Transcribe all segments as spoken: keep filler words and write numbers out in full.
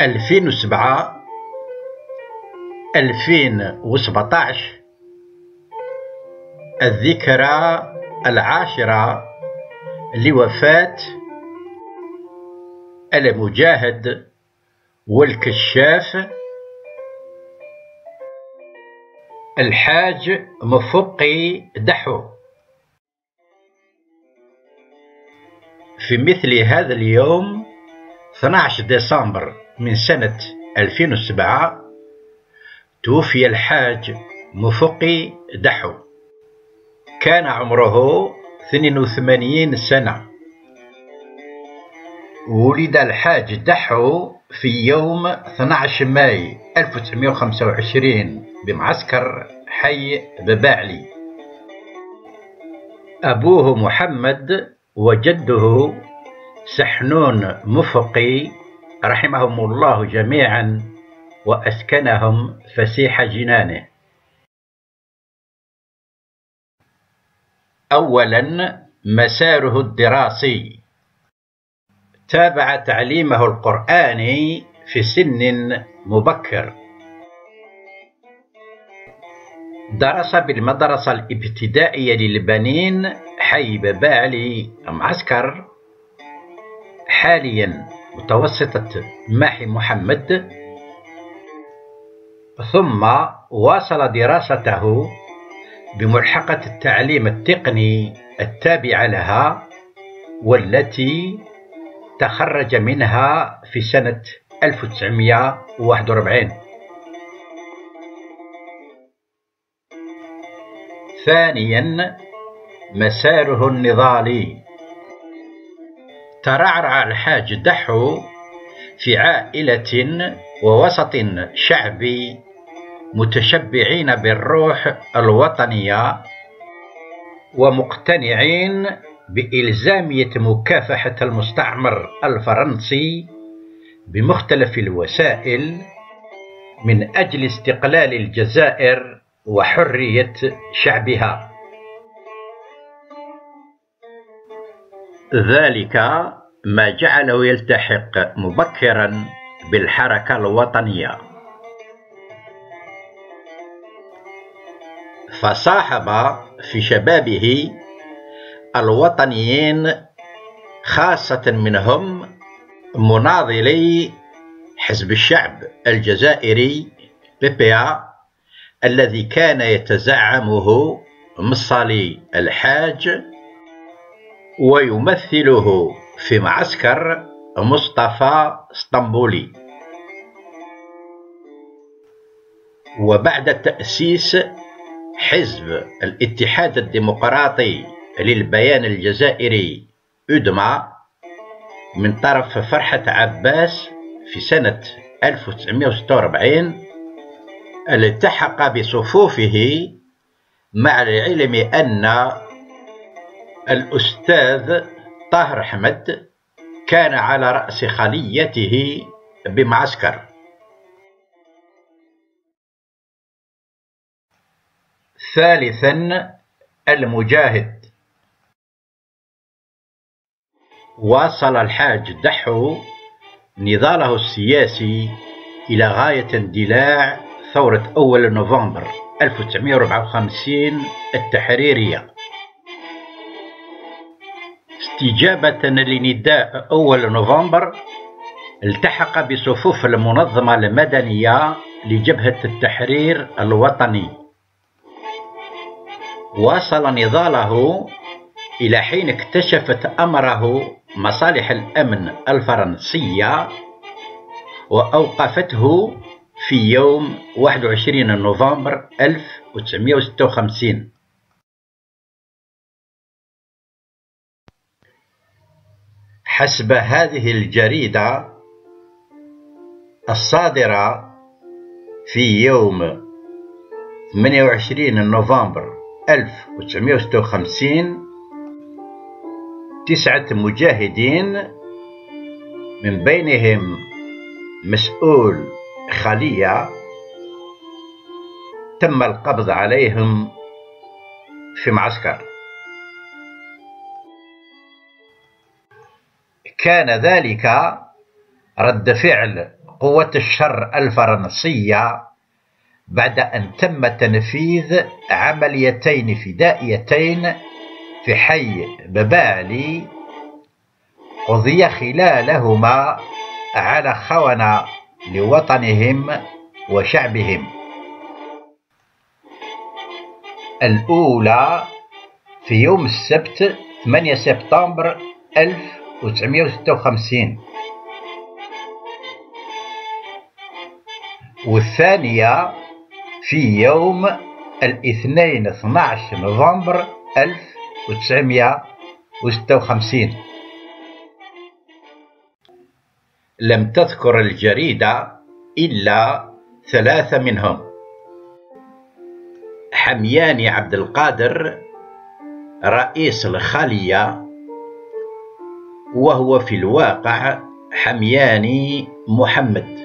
ألفين وسبعة، ألفين وسبعطاش، الذكرى العاشرة لوفاة المجاهد والكشاف الحاج مفقي دحو. في مثل هذا اليوم اثني عشر ديسمبر من سنة ألفين وسبعة توفي الحاج مفقي دحو، كان عمره اثنين وثمانين سنة. ولد الحاج دحو في يوم اثني عشر ماي ألف وتسعمائة وخمسة وعشرين بمعسكر حي بباعلي. أبوه محمد وجده سحنون مفقي رحمهم الله جميعا وأسكنهم فسيح جنانه. أولا، مساره الدراسي. تابع تعليمه القرآني في سن مبكر، درس بالمدرسة الابتدائية للبنين حي بباعلي معسكر، حاليا متوسطة ماحي محمد. ثم واصل دراسته بملحقة التعليم التقني التابعة لها والتي تخرج منها في سنة ألف وتسعمائة وواحد وأربعين. ثانيا، مساره النضالي. ترعرع الحاج دحو في عائلة ووسط شعبي متشبعين بالروح الوطنية ومقتنعين بإلزامية مكافحة المستعمر الفرنسي بمختلف الوسائل من أجل استقلال الجزائر وحرية شعبها. ذلك ما جعله يلتحق مبكرا بالحركة الوطنية، فصاحب في شبابه الوطنيين، خاصة منهم مناضلي حزب الشعب الجزائري بيبيا الذي كان يتزعمه مصالي الحاج ويمثله في معسكر مصطفى اسطنبولي. وبعد تأسيس حزب الاتحاد الديمقراطي للبيان الجزائري أدمى من طرف فرحة عباس في سنة ألف وتسعمائة وستة وأربعين، التحق بصفوفه مع العلم أن الأستاذ طاهر أحمد كان على رأس خليته بمعسكر. ثالثا، المجاهد. واصل الحاج دحو نضاله السياسي إلى غاية اندلاع ثورة أول نوفمبر ألف وتسعمائة وأربعة وخمسين التحريرية، استجابة لنداء أول نوفمبر. التحق بصفوف المنظمة المدنية لجبهة التحرير الوطني. واصل نضاله إلى حين اكتشفت أمره مصالح الأمن الفرنسية وأوقفته في يوم واحد وعشرين نوفمبر ألف وتسعمائة وستة وخمسين. حسب هذه الجريدة الصادرة في يوم ثمانية وعشرين نوفمبر ألف وتسعمائة وستة وخمسين، تسعة مجاهدين من بينهم مسؤول خلية تم القبض عليهم في معسكر. كان ذلك رد فعل قوة الشر الفرنسية بعد أن تم تنفيذ عمليتين فدائيتين في حي ببالي قضي خلالهما على خونة لوطنهم وشعبهم. الأولى في يوم السبت ثمانية سبتمبر ألف وتسعمائة وستة وخمسين، والثانية في يوم الاثنين اثني عشر نوفمبر ألف وتسعمائة وستة وخمسين. لم تذكر الجريدة إلا ثلاثة منهم: حميان عبد القادر رئيس الخالية، وهو في الواقع حمياني محمد،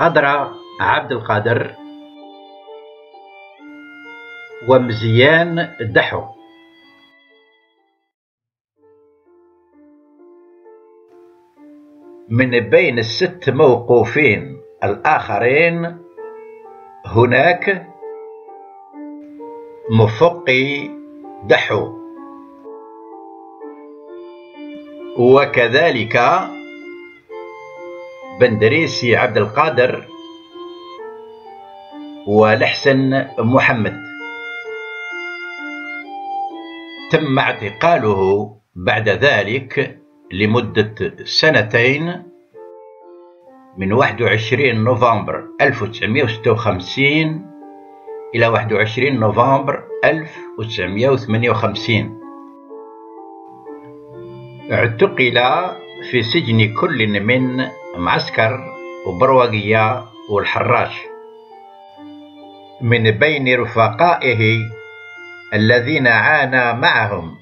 قدر عبد القادر، ومزيان دحو. من بين الست موقوفين الآخرين هناك مفقي دحو، وكذلك بندريسي عبد القادر ولحسن محمد، تم اعتقاله بعد ذلك لمدة سنتين من واحد وعشرين نوفمبر ألف وتسعمائة وستة وخمسين إلى واحد وعشرين نوفمبر ألف وتسعمائة وثمانية وخمسين. اعتقل في سجن كل من معسكر وبروقية والحراش. من بين رفقائه الذين عانى معهم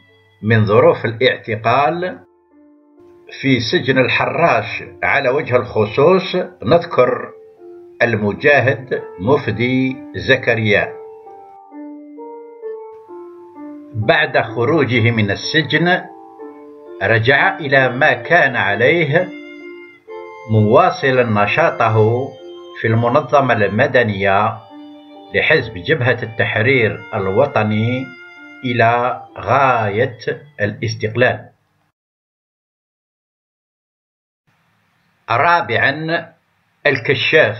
من ظروف الاعتقال في سجن الحراش على وجه الخصوص نذكر المجاهد مفدي زكريا. بعد خروجه من السجن رجع إلى ما كان عليه، مواصلا نشاطه في المنظمة المدنية لحزب جبهة التحرير الوطني إلى غاية الاستقلال. رابعا الكشاف.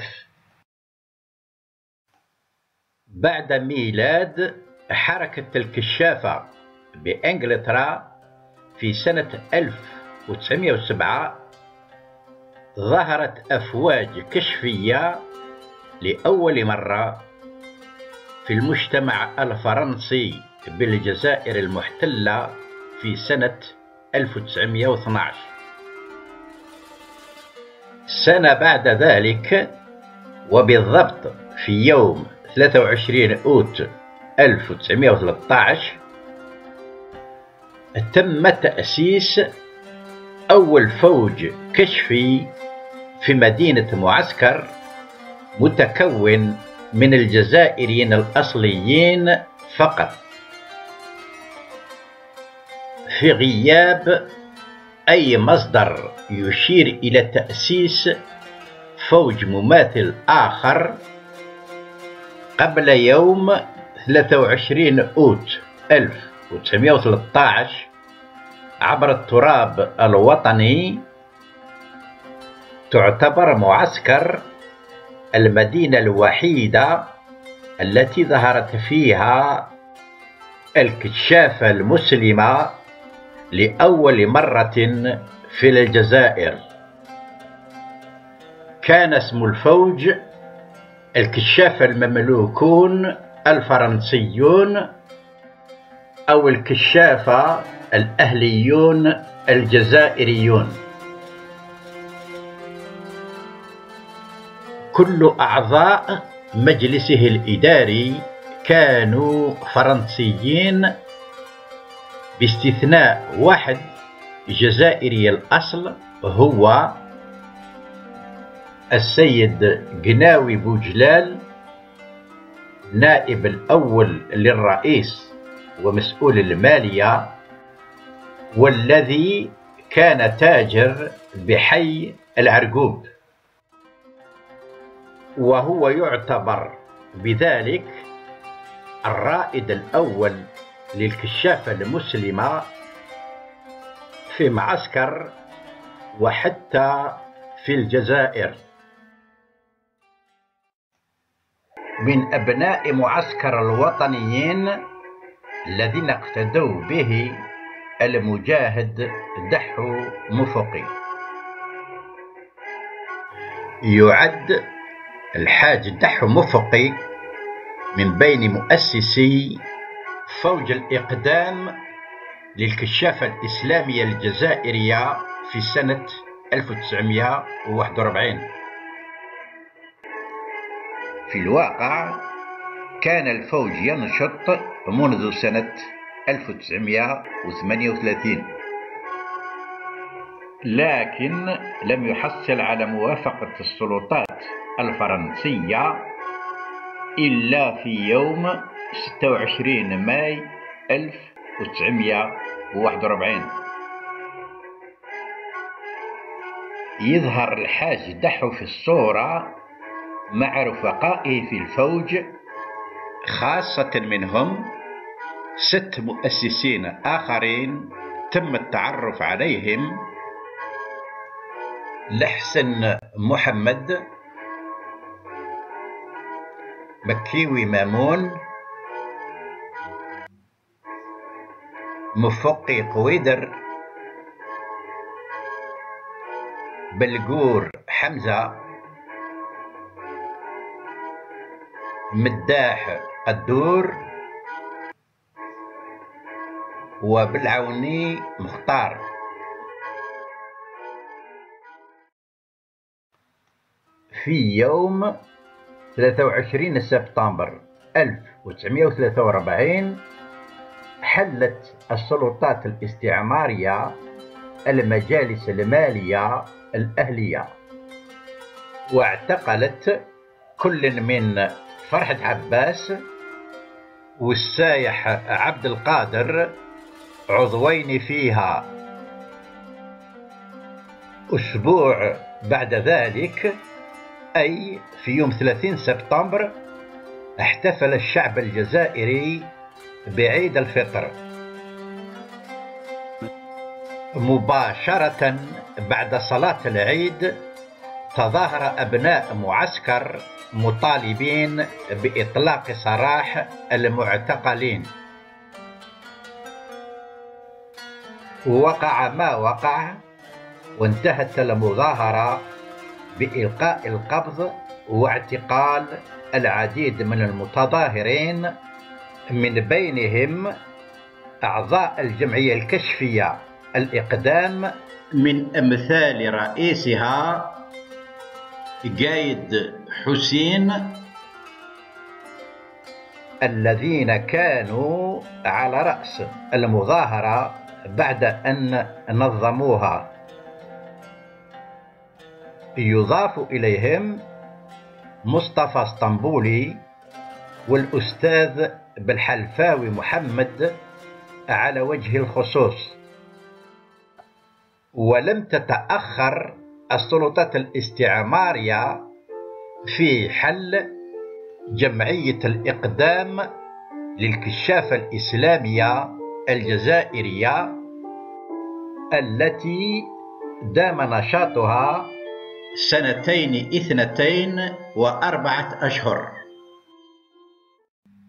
بعد ميلاد حركة الكشافة بإنجلترا في سنة ألف وتسعمائة وسبعة ظهرت أفواج كشفية لأول مرة في المجتمع الفرنسي بالجزائر المحتلة في سنة ألف وتسعمائة واثني عشر. سنة بعد ذلك وبالضبط في يوم ثلاثة وعشرين أوت ألف وتسعمائة وثلاثة عشر تم تأسيس أول فوج كشفي في مدينة معسكر متكون من الجزائريين الأصليين فقط في غياب أي مصدر يشير إلى تأسيس فوج مماثل آخر قبل يوم ثلاثة وعشرين أوت ألف وتسعمائة وثلاثة عشر عبر التراب الوطني. تعتبر معسكر المدينة الوحيدة التي ظهرت فيها الكشافة المسلمة لأول مرة في الجزائر. كان اسم الفوج الكشافة المملوكون الفرنسيون أو الكشافة الأهليون الجزائريون. كل أعضاء مجلسه الإداري كانوا فرنسيين باستثناء واحد جزائري الأصل هو السيد جناوي بوجلال، نائب الأول للرئيس ومسؤول المالية والذي كان تاجر بحي العرقوب، وهو يعتبر بذلك الرائد الأول للكشافة المسلمة في معسكر وحتى في الجزائر. من أبناء معسكر الوطنيين الذين اقتدوا به المجاهد دحو مفقي. يعد الحاج دحو مفقي من بين مؤسسي فوج الإقدام للكشافة الإسلامية الجزائرية في سنة ألف وتسعمئة وواحد وأربعين. في الواقع كان الفوج ينشط منذ سنة ألف وتسعمئة وثمانية وثلاثين، لكن لم يحصل على موافقة السلطات الفرنسية إلا في يوم ستة وعشرين ماي ألف وتسعمئة وواحد وأربعين. يظهر الحاج دحو في الصورة مع رفقائه في الفوج، خاصة منهم ست مؤسسين آخرين تم التعرف عليهم: لحسن محمد، مكيوي مامون، مفقي قويدر، بلقور حمزة، مداح قدور، وبالعوني مختار. في يوم ثلاثة وعشرين سبتمبر ألف وتسعمئة وثلاثة وأربعين حلت السلطات الاستعمارية المجالس المالية الأهلية، واعتقلت كل من فرحة عباس والسايح عبد القادر عضوين فيها. أسبوع بعد ذلك، أي في يوم ثلاثين سبتمبر، احتفل الشعب الجزائري بعيد الفطر. مباشرة بعد صلاة العيد تظاهر أبناء معسكر مطالبين بإطلاق سراح المعتقلين. وقع ما وقع، وانتهت المظاهرة بإلقاء القبض واعتقال العديد من المتظاهرين، من بينهم أعضاء الجمعية الكشفية الإقدام من أمثال رئيسها قايد حسين، الذين كانوا على رأس المظاهرة بعد أن نظموها. يضاف إليهم مصطفى اسطنبولي والأستاذ بالحلفاوي محمد على وجه الخصوص. ولم تتأخر السلطات الاستعمارية في حل جمعية الإقدام للكشافة الإسلامية الجزائرية التي دام نشاطها سنتين اثنتين وأربعة أشهر،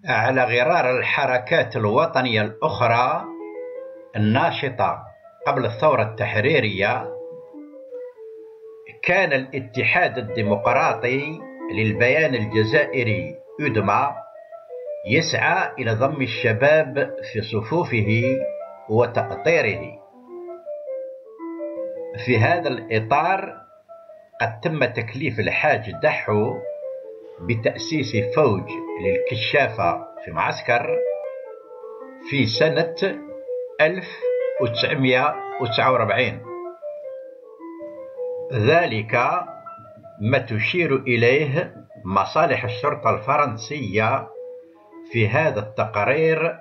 على غرار الحركات الوطنية الأخرى الناشطة قبل الثورة التحريرية. كان الاتحاد الديمقراطي للبيان الجزائري أدمى يسعى إلى ضم الشباب في صفوفه وتأطيره. في هذا الإطار قد تم تكليف الحاج دحو بتأسيس فوج للكشافة في معسكر في سنة ألف وتسعمئة وتسعة وأربعين، ذلك ما تشير إليه مصالح الشرطة الفرنسية في هذا التقرير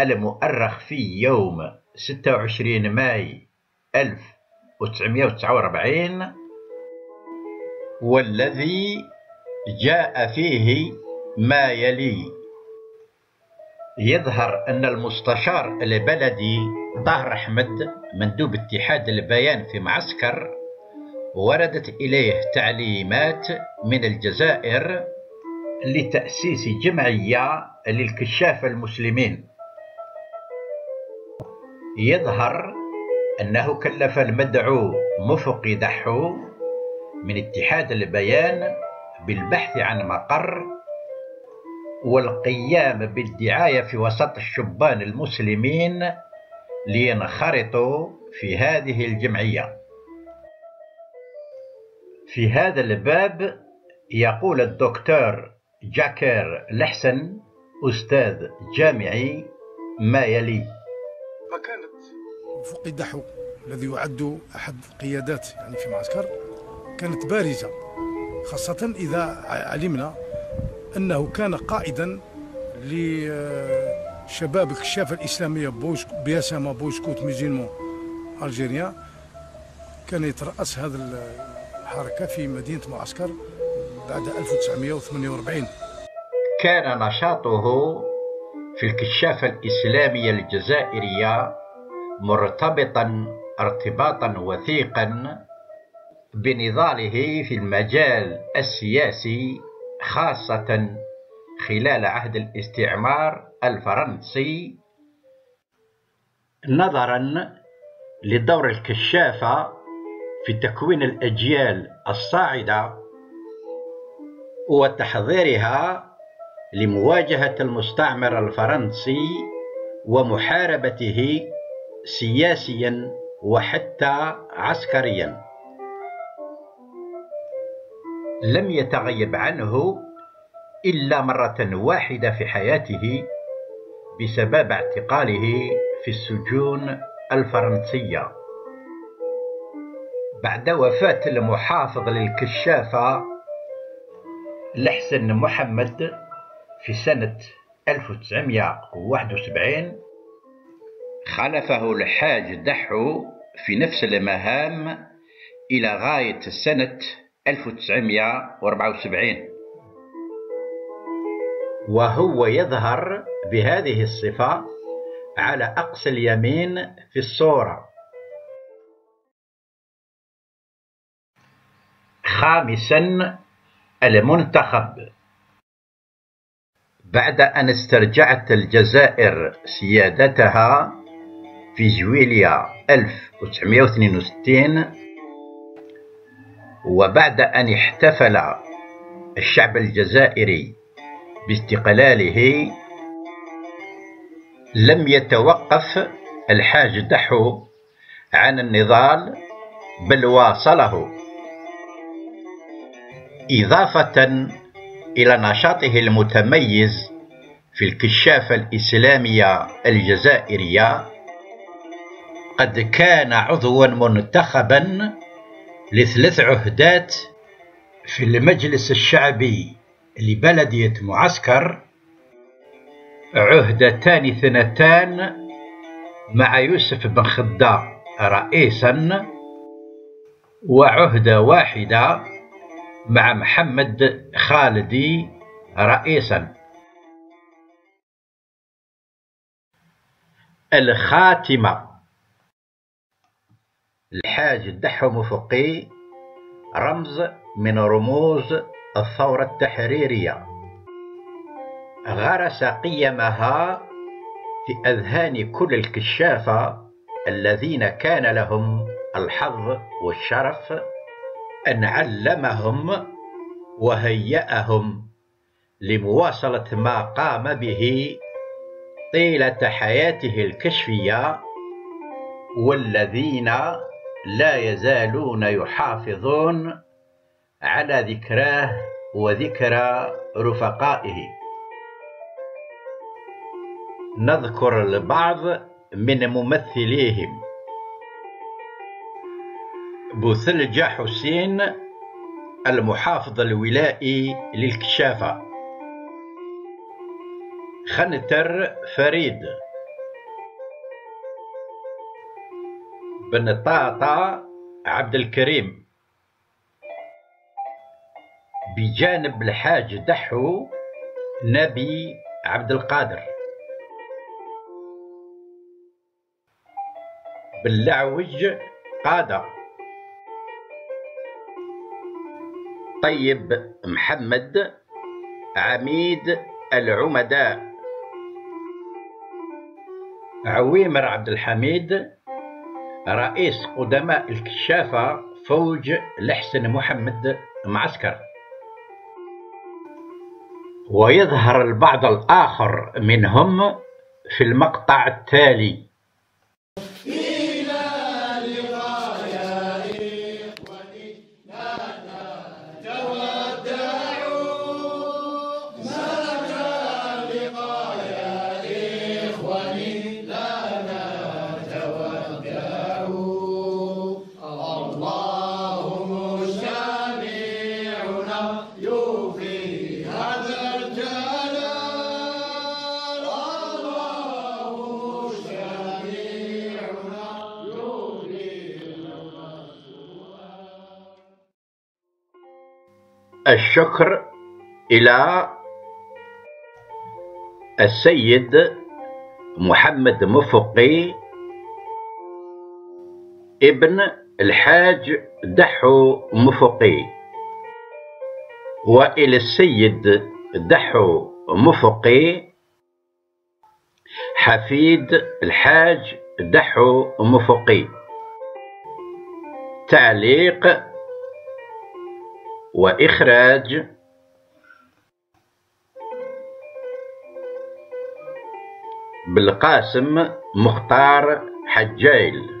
المؤرخ في يوم ستة وعشرين ماي ألف وتسعمائة وتسعة وأربعين، والذي جاء فيه ما يلي. يظهر أن المستشار البلدي ضهر أحمد مندوب اتحاد البيان في معسكر، وردت إليه تعليمات من الجزائر لتأسيس جمعية للكشاف المسلمين. يظهر أنه كلف المدعو مفقي دحو من اتحاد البيان بالبحث عن مقر والقيام بالدعاية في وسط الشبان المسلمين لينخرطوا في هذه الجمعية. في هذا الباب يقول الدكتور جاكير لحسن أستاذ جامعي ما يلي: فكانت مفقي دحو الذي يعد أحد قيادات يعني في معسكر كانت بارزة، خاصة إذا علمنا أنه كان قائدا لشباب الكشافة الإسلامية بياسما بوشكوت ميزيلمون ألجيريا. كان يترأس هذا الحركة في مدينة معسكر بعد ألف وتسعمائة وثمانية وأربعين. كان نشاطه في الكشافة الإسلامية الجزائرية مرتبطا ارتباطا وثيقا بنضاله في المجال السياسي، خاصة خلال عهد الاستعمار الفرنسي، نظرا لدور الكشافة في تكوين الأجيال الصاعدة وتحضيرها لمواجهة المستعمر الفرنسي ومحاربته سياسيا وحتى عسكريا. لم يتغيب عنه إلا مرة واحدة في حياته بسبب اعتقاله في السجون الفرنسية بعد وفاة المحافظ للكشافة لحسن محمد في سنة ألف وتسعمائة وواحد وسبعين. خلفه الحاج دحو في نفس المهام إلى غاية سنة ألف وتسعمائة وأربعة وسبعين، وهو يظهر بهذه الصفة على أقصى اليمين في الصورة. خامساً، المنتخب. بعد أن استرجعت الجزائر سيادتها في جويلية ألف وتسعمائة واثنين وستين، وبعد أن احتفل الشعب الجزائري باستقلاله، لم يتوقف الحاج دحو عن النضال بل واصله، إضافة إلى نشاطه المتميز في الكشافة الإسلامية الجزائرية. قد كان عضوا منتخبا لثلاث عهدات في المجلس الشعبي لبلدية معسكر، عهدتان ثنتان مع يوسف بن خضة رئيسا، وعهدة واحدة مع محمد خالدي رئيسا. الخاتمة. الحاج دحو مفقي رمز من رموز الثورة التحريرية، غرس قيمها في أذهان كل الكشافة الذين كان لهم الحظ والشرف أن علمهم وهيأهم لمواصلة ما قام به طيلة حياته الكشفية، والذين لا يزالون يحافظون على ذكراه وذكرى رفقائه. نذكر البعض من ممثليهم: بوثلج حسين المحافظ الولائي للكشافة، خنتر فريد، بن طاطا عبد الكريم بجانب الحاج دحو نبي عبد القادر، بن لعوج قاده، طيب محمد عميد العمداء، عويمر عبد الحميد رئيس قدماء الكشافة فوج لحسن محمد معسكر. ويظهر البعض الآخر منهم في المقطع التالي. الشكر إلى السيد محمد مفقي ابن الحاج دحو مفقي، وإلى السيد دحو مفقي حفيد الحاج دحو مفقي. تعليق وإخراج بالقاسم مختار حجيل.